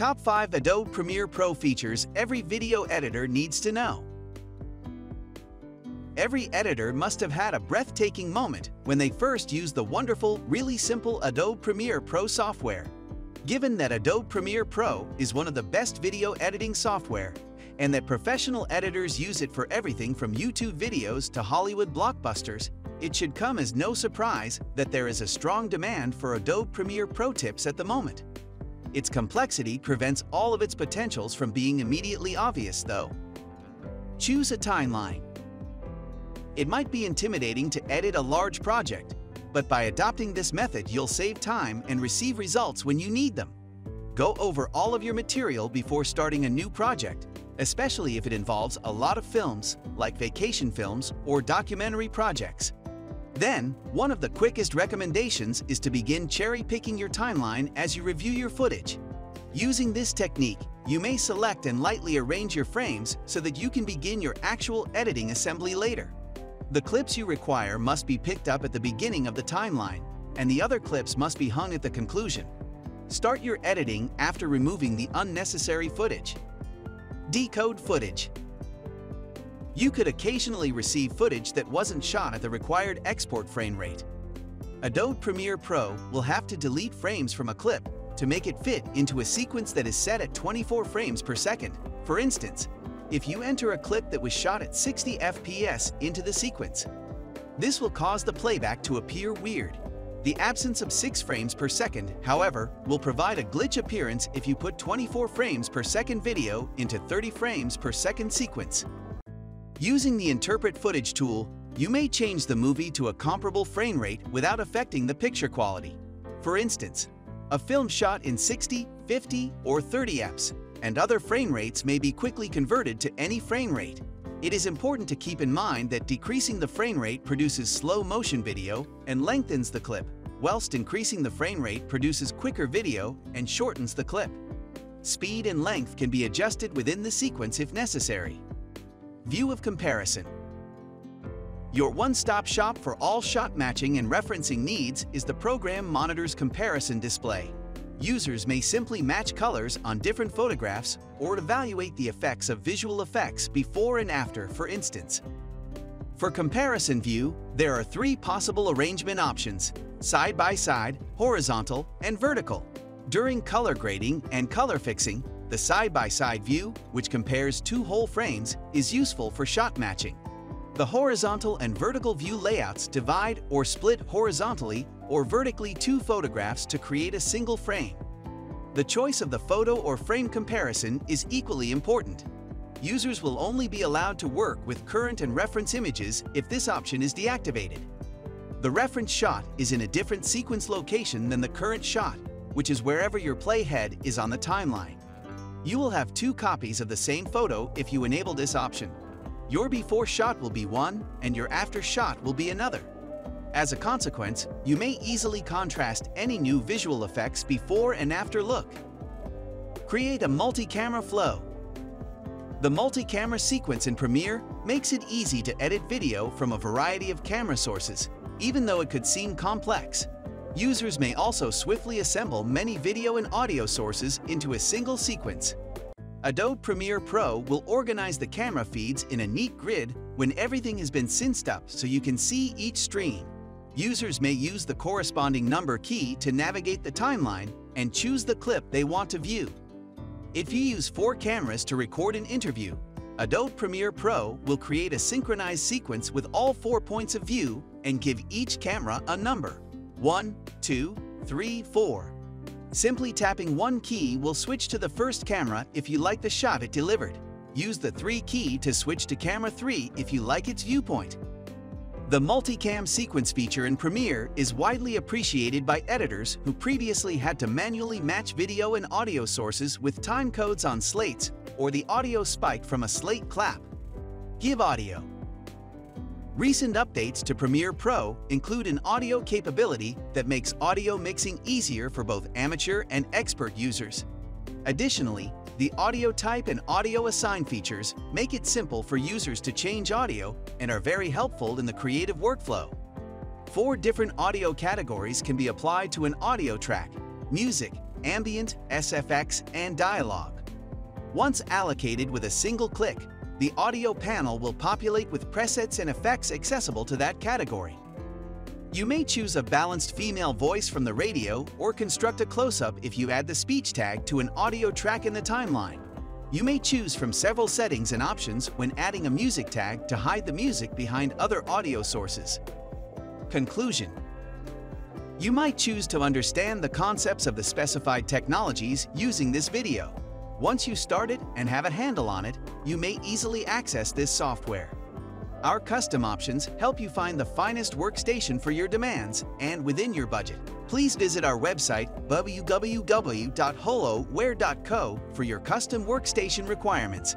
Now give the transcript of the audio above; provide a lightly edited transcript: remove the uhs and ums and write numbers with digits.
Top 5 Adobe Premiere Pro features every video editor needs to know. Every editor must have had a breathtaking moment when they first used the wonderful, really simple Adobe Premiere Pro software. Given that Adobe Premiere Pro is one of the best video editing software, and that professional editors use it for everything from YouTube videos to Hollywood blockbusters, it should come as no surprise that there is a strong demand for Adobe Premiere Pro tips at the moment. Its complexity prevents all of its potentials from being immediately obvious, though. Choose a timeline. It might be intimidating to edit a large project, but by adopting this method you'll save time and receive results when you need them. Go over all of your material before starting a new project, especially if it involves a lot of films, like vacation films or documentary projects. Then, one of the quickest recommendations is to begin cherry-picking your timeline as you review your footage. Using this technique, you may select and lightly arrange your frames so that you can begin your actual editing assembly later. The clips you require must be picked up at the beginning of the timeline, and the other clips must be hung at the conclusion. Start your editing after removing the unnecessary footage. Decode footage. You could occasionally receive footage that wasn't shot at the required export frame rate. Adobe Premiere Pro will have to delete frames from a clip to make it fit into a sequence that is set at 24 frames per second. For instance, if you enter a clip that was shot at 60 FPS into the sequence, this will cause the playback to appear weird. The absence of 6 frames per second, however, will provide a glitch appearance if you put 24 frames per second video into 30 frames per second sequence. Using the Interpret Footage tool, you may change the movie to a comparable frame rate without affecting the picture quality. For instance, a film shot in 60, 50, or 30 FPS, and other frame rates may be quickly converted to any frame rate. It is important to keep in mind that decreasing the frame rate produces slow motion video and lengthens the clip, whilst increasing the frame rate produces quicker video and shortens the clip. Speed and length can be adjusted within the sequence if necessary. View of comparison. Your one-stop shop for all shot matching and referencing needs is the Program Monitor's comparison display. Users may simply match colors on different photographs or evaluate the effects of visual effects before and after, for instance. For comparison view, there are 3 possible arrangement options: side-by-side, horizontal, and vertical. During color grading and color fixing, the side-by-side view, which compares 2 whole frames, is useful for shot matching. The horizontal and vertical view layouts divide or split horizontally or vertically 2 photographs to create a single frame. The choice of the photo or frame comparison is equally important. Users will only be allowed to work with current and reference images if this option is deactivated. The reference shot is in a different sequence location than the current shot, which is wherever your playhead is on the timeline. You will have 2 copies of the same photo if you enable this option. Your before shot will be one, and your after shot will be another. As a consequence, you may easily contrast any new visual effects before and after look. Create a multi-camera flow. The multi-camera sequence in Premiere makes it easy to edit video from a variety of camera sources, even though it could seem complex. Users may also swiftly assemble many video and audio sources into a single sequence. Adobe Premiere Pro will organize the camera feeds in a neat grid when everything has been synced up so you can see each stream. Users may use the corresponding number key to navigate the timeline and choose the clip they want to view. If you use 4 cameras to record an interview, Adobe Premiere Pro will create a synchronized sequence with all 4 points of view and give each camera a number: 1, 2, 3, 4. Simply tapping 1 key will switch to the first camera if you like the shot it delivered. Use the 3 key to switch to camera 3 if you like its viewpoint. The multicam sequence feature in Premiere is widely appreciated by editors who previously had to manually match video and audio sources with time codes on slates or the audio spike from a slate clap. Give audio. Recent updates to Premiere Pro include an audio capability that makes audio mixing easier for both amateur and expert users. Additionally, the audio type and audio assign features make it simple for users to change audio and are very helpful in the creative workflow. 4 different audio categories can be applied to an audio track: music, ambient, SFX, and dialogue. Once allocated with a single click, the audio panel will populate with presets and effects accessible to that category. You may choose a balanced female voice from the radio or construct a close-up if you add the speech tag to an audio track in the timeline. You may choose from several settings and options when adding a music tag to hide the music behind other audio sources. Conclusion. You might choose to understand the concepts of the specified technologies using this video. Once you start it and have a handle on it, you may easily access this software. Our custom options help you find the finest workstation for your demands and within your budget. Please visit our website www.holoware.co for your custom workstation requirements.